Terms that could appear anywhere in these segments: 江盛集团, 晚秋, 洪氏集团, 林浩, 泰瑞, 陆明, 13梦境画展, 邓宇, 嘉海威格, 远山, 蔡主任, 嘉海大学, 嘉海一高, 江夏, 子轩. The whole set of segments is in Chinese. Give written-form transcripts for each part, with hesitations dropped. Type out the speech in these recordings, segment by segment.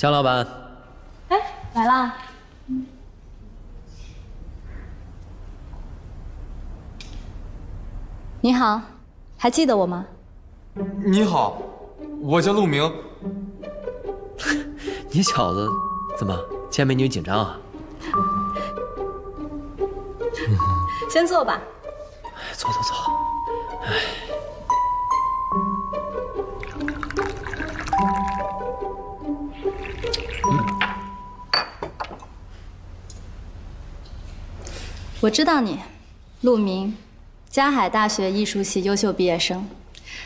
江老板，哎，来啦。你好，还记得我吗？你好，我叫陆明。你小子怎么见美女紧张啊？先坐吧。坐坐坐。哎。 我知道你，陆明，嘉海大学艺术系优秀毕业生，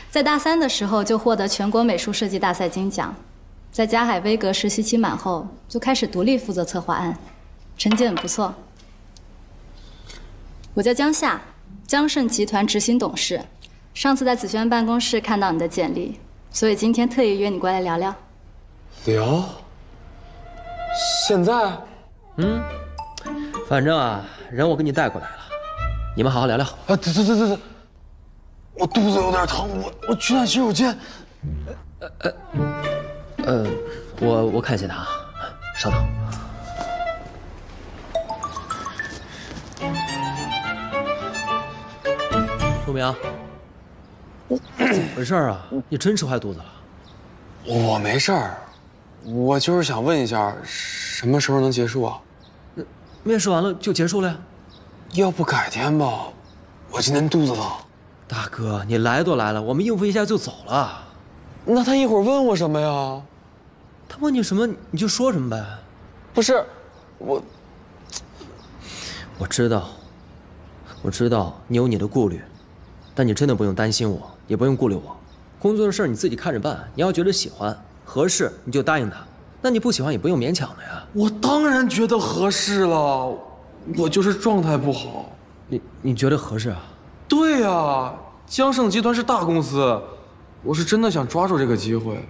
在大三的时候就获得全国美术设计大赛金奖，在嘉海威格实习期满后就开始独立负责策划案，成绩很不错。我叫江夏，江盛集团执行董事，上次在子轩办公室看到你的简历，所以今天特意约你过来聊聊。聊？现在？嗯。 反正啊，人我给你带过来了，你们好好聊聊。啊，对，我肚子有点疼，我去趟洗手间。我看一下他啊，稍等。陆明，怎么回事啊？你真吃坏肚子了？我没事儿，我就是想问一下，什么时候能结束啊？ 面试完了就结束了呀，要不改天吧，我今天肚子疼。大哥，你来都来了，我们应付一下就走了。那他一会儿问我什么呀？他问你什么你就说什么呗。不是，我知道你有你的顾虑，但你真的不用担心我，也不用顾虑我。工作的事你自己看着办，你要觉得喜欢合适你就答应他。 那你不喜欢也不用勉强的呀。我当然觉得合适了，我就是状态不好。你觉得合适啊？对呀，江盛集团是大公司，我是真的想抓住这个机会。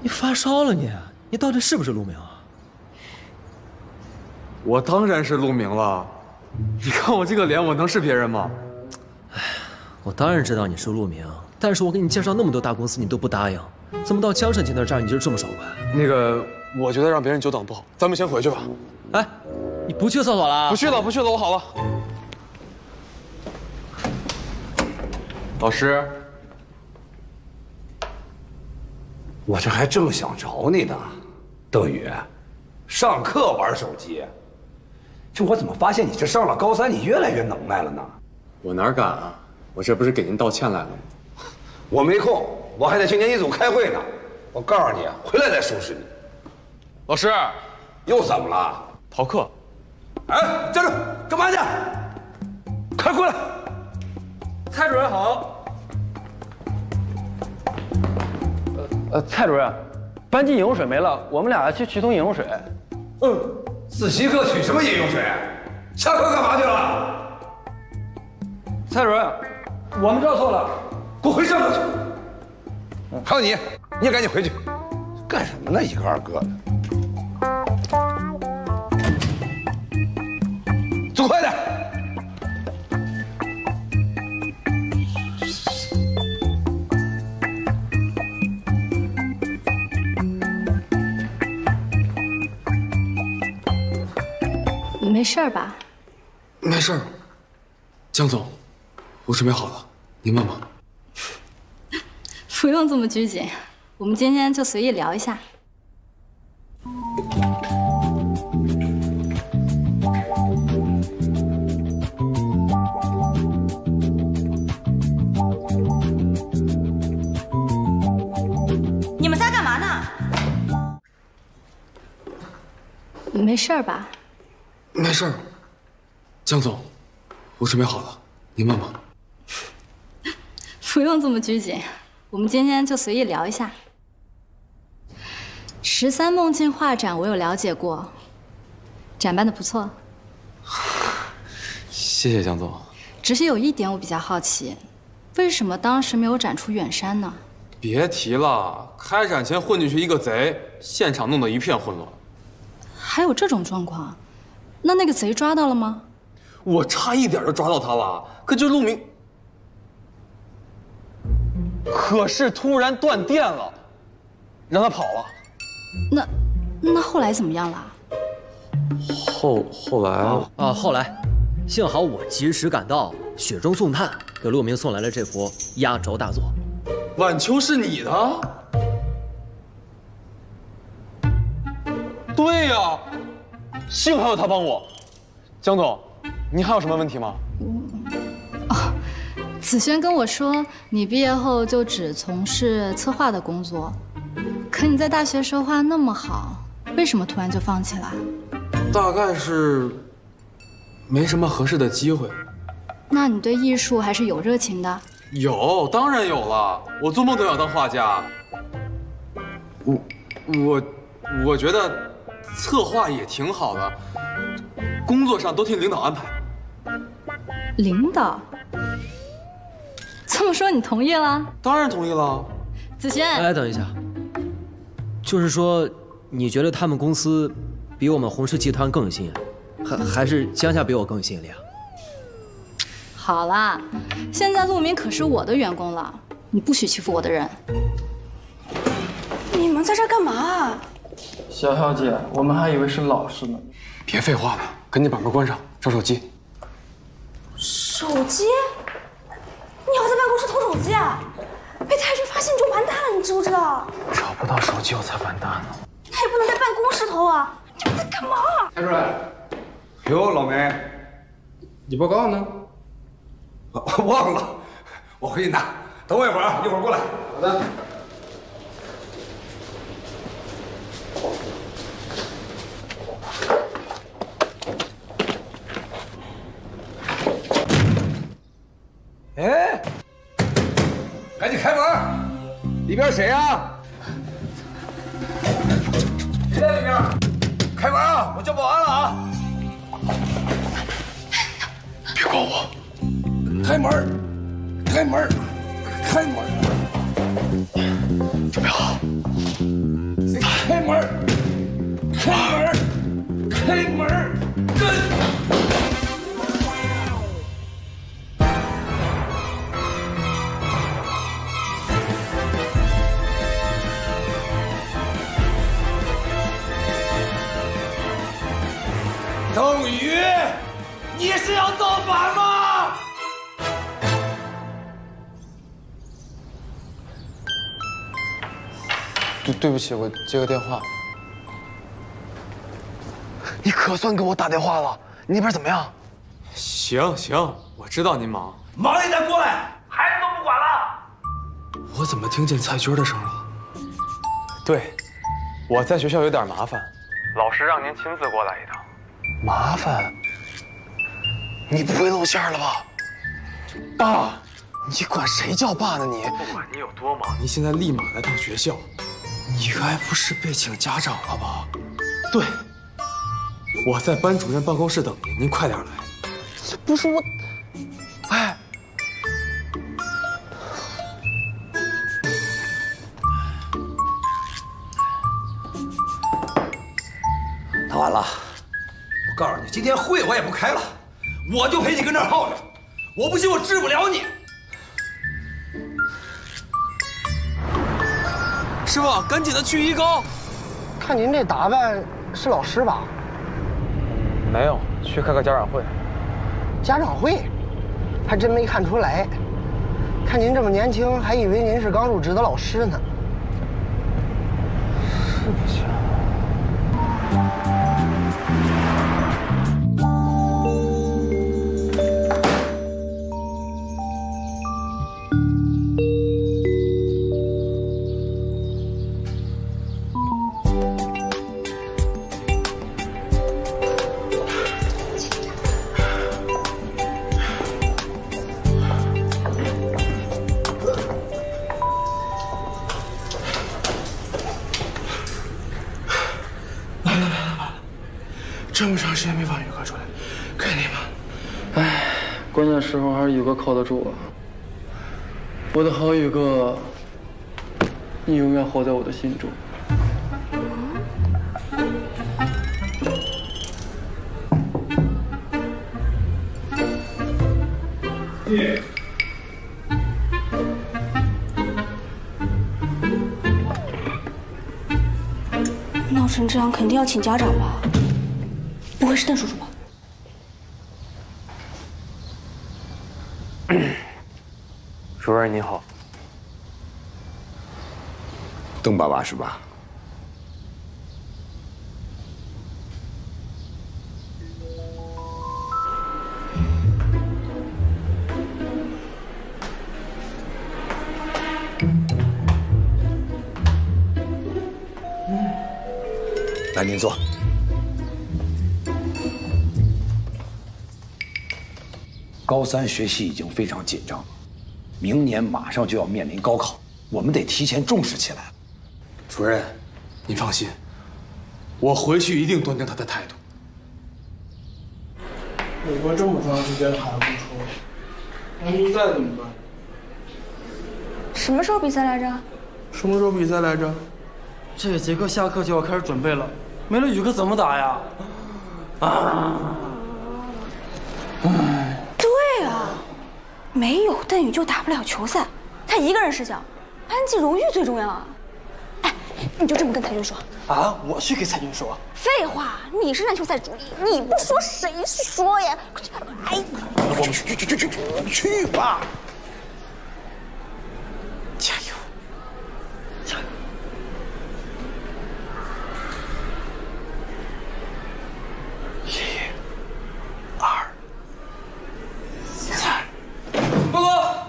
你发烧了你到底是不是陆明啊？我当然是陆明了，你看我这个脸，我能是别人吗？哎，我当然知道你是陆明，但是我给你介绍那么多大公司，你都不答应。 怎么到江盛集团这儿你就是这么爽快？那个，我觉得让别人久等不好，咱们先回去吧。哎，你不去厕所了？不去了，我好了。老师，我这还正想找你呢，邓宇，上课玩手机，这我怎么发现你这上了高三，你越来越能耐了呢？我哪敢啊！我这不是给您道歉来了吗？我没空。 我还在青年一组开会呢，我告诉你，回来再收拾你。老师，又怎么了？逃课。哎，站住！干嘛去？快过来！蔡主任好。蔡主任，班级饮用水没了，我们俩去取桶饮用水。嗯，自习课取什么饮用水？下课干嘛去了？蔡主任，我们知道错了，给我回上课去。 还有你，你也赶紧回去，干什么呢？一个二个的，走快点！没事吧？没事。江总，我准备好了，您慢慢。 不用这么拘谨，我们今天就随意聊一下。你们仨干嘛呢？没事吧？没事。江总，我准备好了，您慢慢。不用这么拘谨。 我们今天就随意聊一下。13梦境画展我有了解过，展办的不错。谢谢江总。只是有一点我比较好奇，为什么当时没有展出远山呢？别提了，开展前混进去一个贼，现场弄得一片混乱。还有这种状况？那个贼抓到了吗？我差一点就抓到他了，可就陆明。 可是突然断电了，让他跑了。那后来怎么样了？后来啊，后来，幸好我及时赶到，雪中送炭，给陆明送来了这幅压轴大作。晚秋是你的？对呀、啊，幸好有他帮我。江总，您还有什么问题吗？ 子轩跟我说，你毕业后就只从事策划的工作，可你在大学时候画那么好，为什么突然就放弃了？大概是没什么合适的机会。那你对艺术还是有热情的？有，当然有了，我做梦都要当画家。我觉得策划也挺好的，工作上都听领导安排。领导。 这么说你同意了？当然同意了。子轩，哎，等一下，就是说，你觉得他们公司比我们洪氏集团更吸引，还是江夏比我更吸引力啊？好啦，现在陆明可是我的员工了，你不许欺负我的人。你们在这干嘛？小小姐，我们还以为是老师呢。别废话了，赶紧把门关上，找手机。手机？ 你要在办公室偷手机啊！被泰瑞发现你就完蛋了，你知不知道？找不到手机我才完蛋呢。那也不能在办公室偷啊！你们在干嘛？泰瑞，哟，老梅，你报告呢？忘了，我回去拿。等我一会儿啊，一会儿过来。好的。哎。 赶紧开门！里边谁呀？谁在里边？开门啊！我叫保安了啊！别管我！开门！开门！开门！准备好！开门！开门！开门！跟！ 邓宇，你是要造反吗？对不起，我接个电话。你可算给我打电话了，你那边怎么样？行，我知道您忙，忙了你再过来，孩子都不管了。我怎么听见蔡军的声了？对，我在学校有点麻烦，老师让您亲自过来一趟。 麻烦，你不会露馅了吧？爸，你管谁叫爸呢你？不管你有多忙，你现在立马来趟学校。你该不是被请家长了吧？对，我在班主任办公室等您，您快点来。不是我，哎，打完了。 告诉你，今天会我也不开了，我就陪你跟这儿耗着。我不信，我治不了你。师傅，赶紧的去一高。看您这打扮，是老师吧？没有，去开个家长会。家长会？还真没看出来。看您这么年轻，还以为您是刚入职的老师呢。是不是？ 时候还是宇哥靠得住啊！我的好宇哥，你永远活在我的心中。耶！成这样，肯定要请家长吧？不会是邓叔叔吧？ 主任你好，邓爸爸是吧？来，您坐。 高三学习已经非常紧张，明年马上就要面临高考，我们得提前重视起来。主任，您放心，我回去一定端正他的态度。美国这么长时间还不出，那比赛怎么办？什么时候比赛来着？什么时候比赛来着？这节课下课就要开始准备了，没了语课怎么打呀？啊！ 没有邓宇就打不了球赛，他一个人事项，班级荣誉最重要啊！哎，你就这么跟彩军说啊？我去给彩军说？废话，你是篮球赛主力，你不说谁说呀？快去！哎，我们去吧！加油，加油！1、2、3。 报告，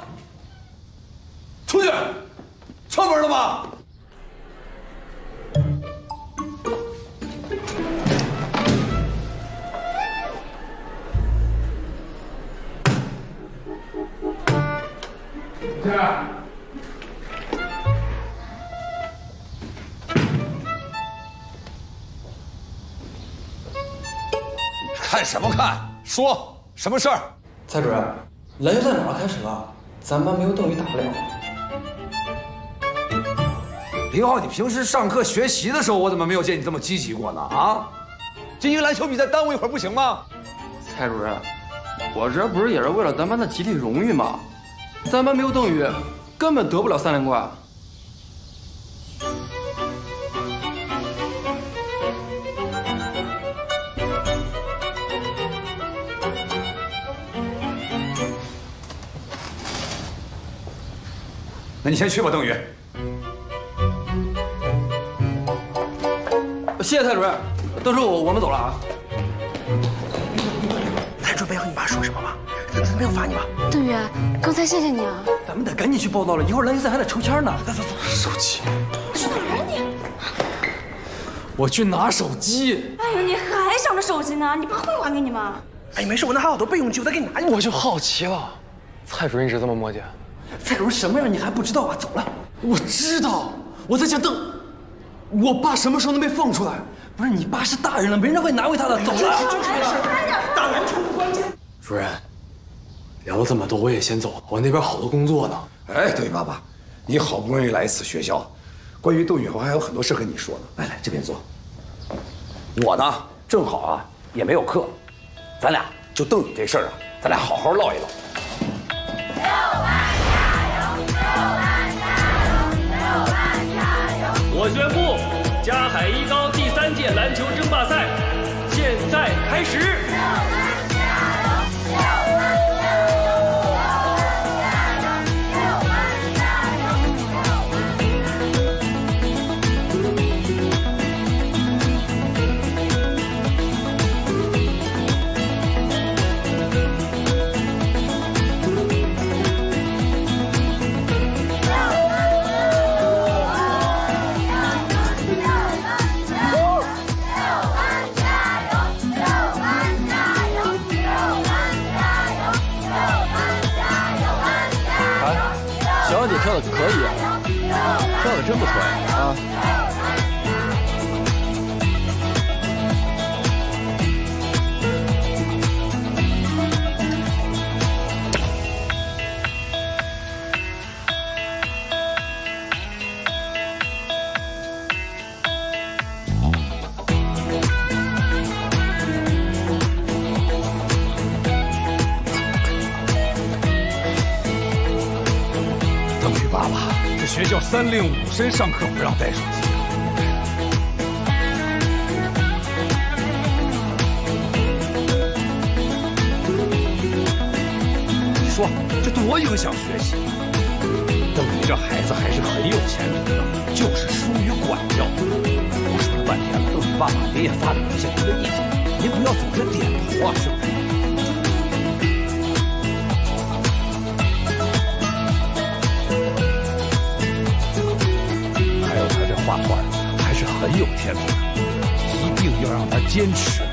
出去，串门了吧？对吧？看什么看？说什么事儿？蔡主任。 篮球赛马上开始了，咱班没有邓宇打不了。林浩，你平时上课学习的时候，我怎么没有见你这么积极过呢？啊，这一个篮球比赛耽误一会儿不行吗？蔡主任，我这不是也是为了咱班的集体荣誉吗？咱班没有邓宇，根本得不了3连冠。那你先去吧，邓宇。谢谢蔡主任，邓叔，我们走了啊。蔡主任没和你妈说什么吧？他没有罚你吧？邓宇，刚才谢谢你啊。咱们得赶紧去报道了，一会儿篮球赛还得抽签呢。走走走，手机。去哪儿啊你？我去拿手机。哎呦，你还想着手机呢？你爸会还给你吗？哎，没事，我那还有好多备用机，我再给你拿。我就好奇了，蔡主任一直这么磨叽。 蔡主任什么样你还不知道啊？走了。我知道，我在想邓，我爸什么时候能被放出来？不是你爸是大人了，没人会难为他的。走了。就是打篮球不关键。主任，聊了这么多，我也先走了，我那边好多工作呢。哎，对，爸爸，你好不容易来一次学校，关于邓宇，我还有很多事跟你说呢。来来，这边坐。我呢，正好啊，也没有课，咱俩就邓宇这事儿啊，咱俩好好唠一唠。 我宣布，嘉海一高第3届篮球争霸赛现在开始。可以，跳的真不错啊！邓宇爸爸。 学校305深上课不让带手机啊！说，这多影响学习！证明这孩子还是很有前途的，就是疏于管教。我说了半天了，都是爸爸爹也发表一下您的意见，您不要总是点头啊，是不是？ 画画还是很有天赋的，一定要让他坚持，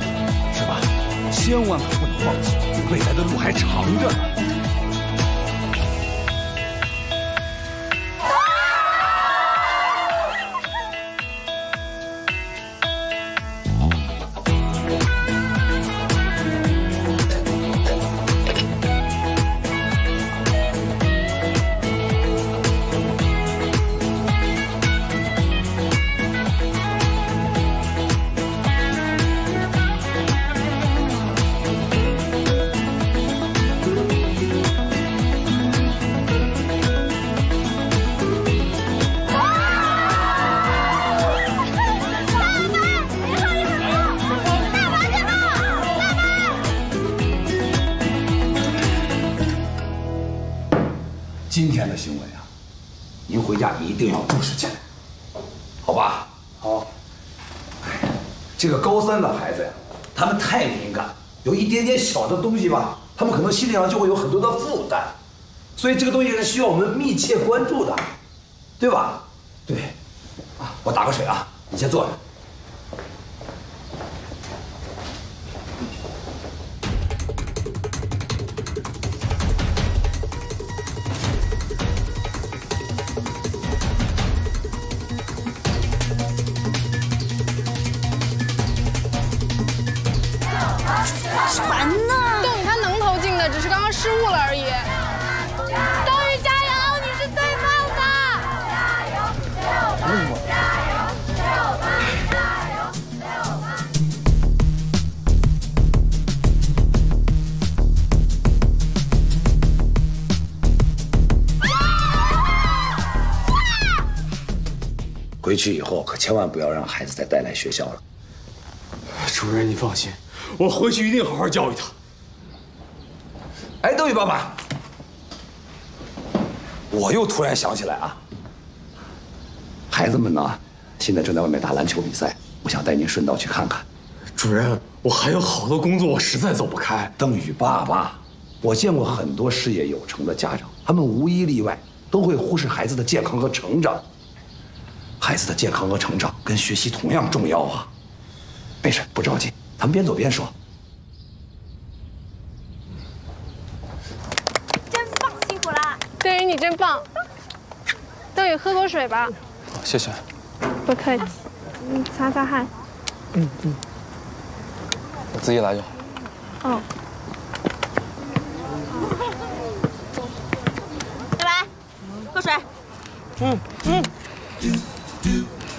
是吧？千万可不能放弃，未来的路还长着呢。今天的行为啊，您回家一定要重视起来，好吧？好。这个高三的孩子呀，他们太敏感，有一点点小的东西吧，他们可能心理上就会有很多的负担，所以这个东西是需要我们密切关注的，对吧？对。啊，我打个水啊，你先坐着。 烦呐！邓雨他能投进的，只是刚刚失误了而已。邓雨加油，你是最棒的！加油！加油！加油！加油！回去以后可千万不要让孩子再带来学校了。主任，你放心。 我回去一定好好教育他。哎，邓宇爸爸，我又突然想起来啊，孩子们呢，现在正在外面打篮球比赛，我想带您顺道去看看。主任，我还有好多工作，我实在走不开。邓宇爸爸，我见过很多事业有成的家长，他们无一例外都会忽视孩子的健康和成长。孩子的健康和成长跟学习同样重要啊。没事，不着急。 咱们边走边说。真棒，辛苦啦！邓宇，你真棒。邓宇，喝口水吧。好，谢谢。不客气。你擦擦汗。嗯嗯。我自己来就好。哦。拜拜，喝水。嗯嗯嗯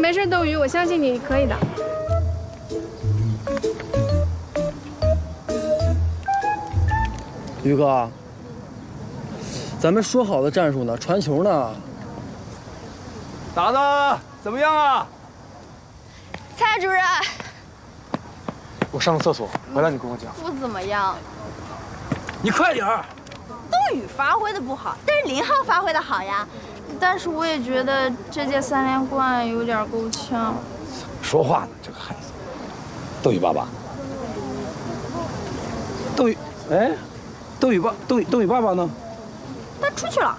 没事，斗鱼，我相信你可以的。于哥，咱们说好的战术呢？传球呢？打的怎么样啊？蔡主任，我上个厕所，回来你跟我讲。不怎么样。你快点儿。邓宇发挥的不好，但是林浩发挥的好呀。 但是我也觉得这届3连冠有点够呛。说话呢，这个孩子。邓宇爸爸。邓宇，哎，邓宇爸爸呢？他出去了。